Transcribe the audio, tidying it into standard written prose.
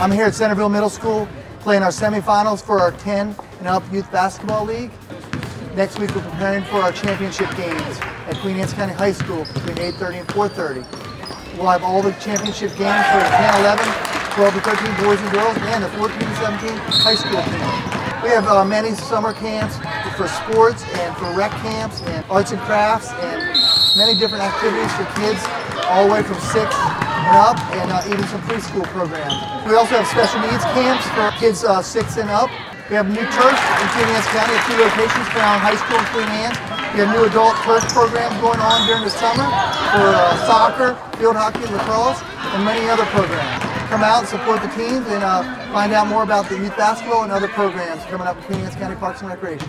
I'm here at Centerville Middle School playing our semifinals for our 10 and up youth basketball league. Next week we're preparing for our championship games at Queen Anne's County High School between 8:30 and 4:30. We'll have all the championship games for the 10, 11, 12 to 13 boys and girls and the 14 to 17 high school team. We have many summer camps for sports and for rec camps and arts and crafts and many different activities for kids all the way from 6 and up, and even some preschool programs. We also have special needs camps for kids 6 and up. We have new turf in Queen Anne's County at 2 locations for high school and Queen Anne's. We have new adult turf programs going on during the summer for soccer, field hockey, lacrosse, and many other programs. Come out and support the teams and find out more about the youth basketball and other programs coming up in Queen Anne's County Parks and Recreation.